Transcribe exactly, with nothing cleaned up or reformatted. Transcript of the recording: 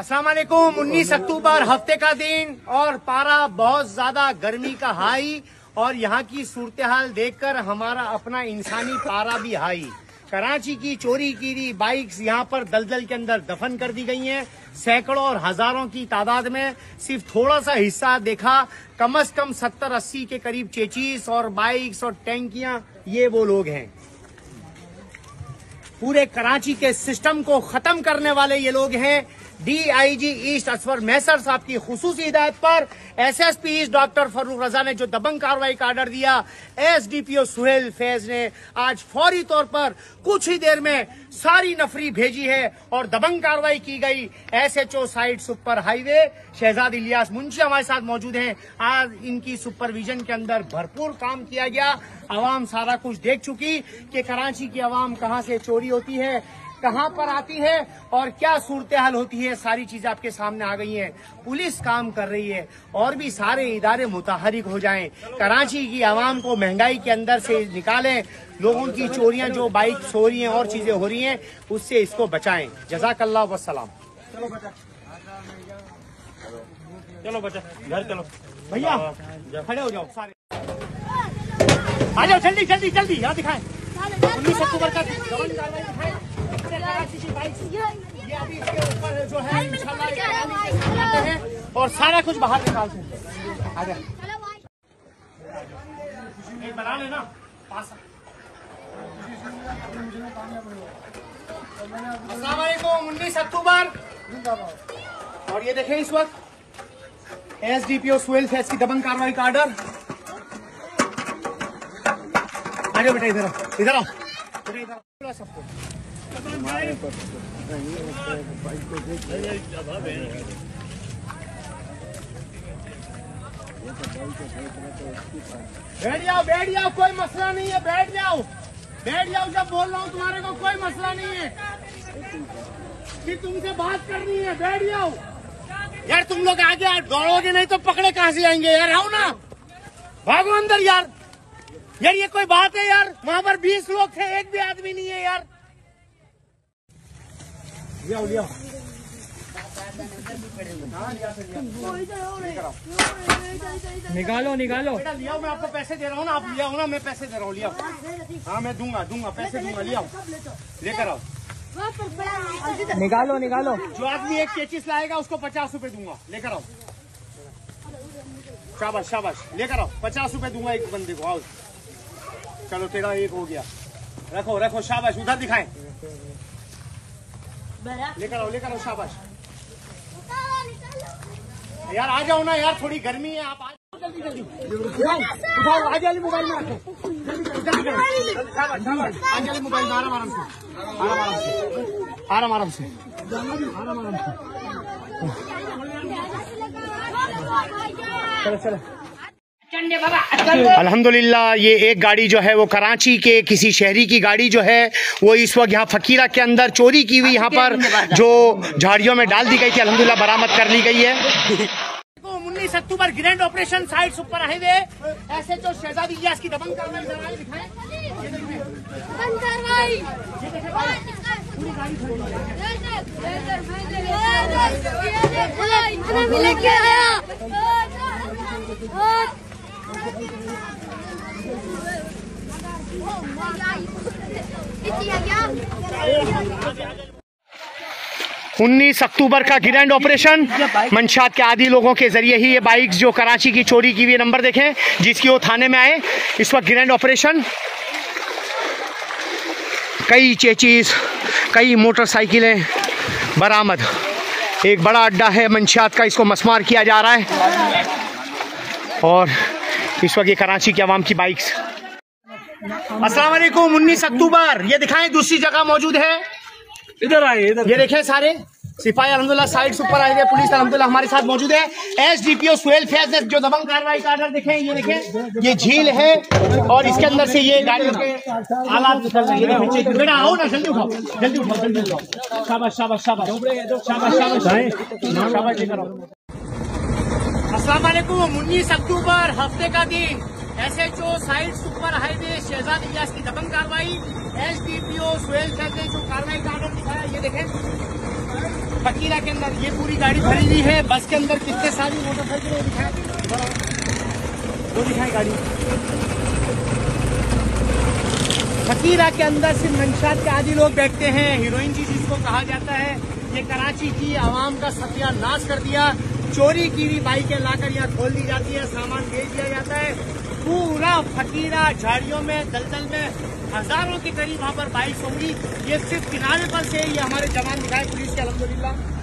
अस्सलाम वालेकुम। उन्नीस अक्टूबर हफ्ते का दिन और पारा बहुत ज्यादा गर्मी का हाई और यहाँ की सूरत हाल देखकर हमारा अपना इंसानी पारा भी हाई। कराची की चोरी कीरी बाइक्स यहाँ पर दलदल के अंदर दफन कर दी गई हैं सैकड़ों और हजारों की तादाद में। सिर्फ थोड़ा सा हिस्सा देखा, कम से कम सत्तर अस्सी के करीब चेचीस और बाइक्स और टैंकियां, ये वो लोग हैं। पूरे कराची के सिस्टम को खत्म करने वाले ये लोग हैं। डी आई जी ईस्ट असफर मैसर साहब की खुसूसी हिदायत पर S S P east doctor Farrukh Raza ने जो दबंग कार्रवाई का आर्डर दिया, S D P O Suhail Faiz ने आज फौरी तौर पर कुछ ही देर में सारी नफरी भेजी है और दबंग कार्रवाई की गई। S H O site super highway Shahzad Ilyas Munshi हमारे साथ मौजूद हैं। आज इनकी सुपरविजन के अंदर भरपूर काम किया गया। आवाम सारा कुछ देख चुकी कि कराची की आवाम कहाँ से चोरी होती है, कहाँ पर आती है और क्या सूरत हाल होती है, सारी चीजें आपके सामने आ गई हैं। पुलिस काम कर रही है और भी सारे इदारे मुतहरिक हो जाएं, कराची की आवाम को महंगाई के अंदर से निकालें, लोगों की चोरियां जो बाइक सो रही हैं और चीजें हो रही हैं उससे इसको बचाएं। जज़ाकल्लाह वस्सलाम। चलो बच्चा, घर चलो भैया, खड़े हो जाओ सारे, आ जाओ जल्दी जल्दी जल्दी। यहाँ दिखाएं उन्नीस अक्टूबर का ये अभी इसके ऊपर जो है इंशाल्लाह है और सारा कुछ बाहर निकालते हैं। आ जाए बना लेना पास। अस्सलाम वालेकुम। उन्नीस अक्टूबर और ये देखें इस वक्त S D P O Suhail Faiz की दबंग कार्रवाई का आर्डर। आ जाओ बेटा, इधर आओ इधर आओ सबको। बैठ जाओ बैठ जाओ, कोई मसला नहीं है, बैठ जाओ बैठ जाओ। जब बोल रहा हूँ तुम्हारे को कोई मसला नहीं है कि तुमसे बात करनी है, बैठ जाओ। यार तुम लोग आगे दौड़ोगे नहीं तो पकड़े कहाँ से आएंगे यार। आओ ना, भागो अंदर यार। यार ये कोई बात है यार, वहाँ पर बीस लोग थे, एक भी आदमी नहीं है यार। लिया लिया निकालो निकालो बेटा, लिया मैं आपको पैसे दे रहा हूँ ना, आप लिया ना, मैं पैसे दे रहा हूँ, लिया। हाँ मैं दूंगा दूंगा पैसे दूंगा, लिया लेकर आओ। निकालो निकालो, जो आदमी एक चेचिस लाएगा उसको पचास रुपए दूंगा, लेकर आओ। शाबाश शाबाश, लेकर आओ, पचास रुपए दूंगा एक बंदे को। आओ चलो, तेरा एक हो गया, रखो रखो, शाबाश। उधर दिखाएं, लेकर आओ लेकर आओ, शाबाश। यार आ जाओ ना यार, थोड़ी गर्मी है, आप आ जाओ जल्दी जल्दी। उठाओ आजाली मोबाइल में, आजाली मोबाइल में, आराम आराम से आराम आराम से आराम आराम से चलो चलो। अल्हम्दुलिल्लाह ये एक गाड़ी जो है वो कराची के किसी शहरी की गाड़ी जो है वो इस वक्त यहाँ फकीरा के अंदर चोरी की हुई यहाँ पर जो झाड़ियों में डाल दी गई थी, अल्हम्दुलिल्लाह बरामद कर ली गई है। उन्नीस अक्टूबर grand operation side super highway S H O Shahzad Ilyas की दबंग कार्रवाई। उन्नीस अक्टूबर का ग्रैंड ऑपरेशन मंशात के आदि लोगों के जरिए ही ये बाइक्स जो कराची की चोरी की हुई, नंबर देखें जिसकी वो थाने में आए। इस वक्त ग्रैंड ऑपरेशन, कई चेचीस, कई मोटरसाइकिलें बरामद। एक बड़ा अड्डा है मंशात का, इसको मस्मार किया जा रहा है और इस वक्त ये कराची की आवाम की बाइक्स। अस्सलाम वालेकुम। उन्नीस अक्टूबर ये दिखाएं, दूसरी जगह मौजूद है, इधर आए इधर। ये देखें सारे सिपाही अल्हम्दुलिल्लाह साइड सुपर आए हुए, पुलिस अल्हम्दुलिल्लाह हमारे साथ मौजूद है। S D P O Suhail Faiz ने जो दबंग कार्रवाई का आर्डर देखें, ये देखें ये झील है और इसके अंदर से ये गाड़ियों के हालात निकल रहे हैं। बेटा आओ ना, जल्दी उठाओ जल्दी उठाओ जल्दी उठाओ, शाबाश शाबाश शाबाश शाबाश। अस्सलाम वालेकुम। उन्नीस अक्टूबर हफ्ते का दिन S H O site super highway Shahzad Ilyas की दबंग कार्रवाई। S D P O Suhail Faiz ने जो कार्रवाई का आर्डर दिखाया, ये देखें फकीरा के अंदर ये पूरी गाड़ी भरी हुई है, बस के अंदर कितने सारी मोटरसाइकिल वो दिखाए वो दिखाए गाड़ी फकीरा के अंदर सिर्फ मंशात के आदि लोग बैठते हैं, हीरोइन जी जिसको कहा जाता है। ये कराची की आवाम का सत्यानाश कर दिया, चोरी की हुई बाइकें लाकर यहाँ खोल दी जाती है, सामान बेच दिया जाता है। पूरा फकीरा झाड़ियों में दलदल में हजारों के करीब वहाँ पर बाइक होंगी। ये सिर्फ किनारे पर से ये हमारे जवान दिखाए पुलिस के अलहमदुलिल्लाह।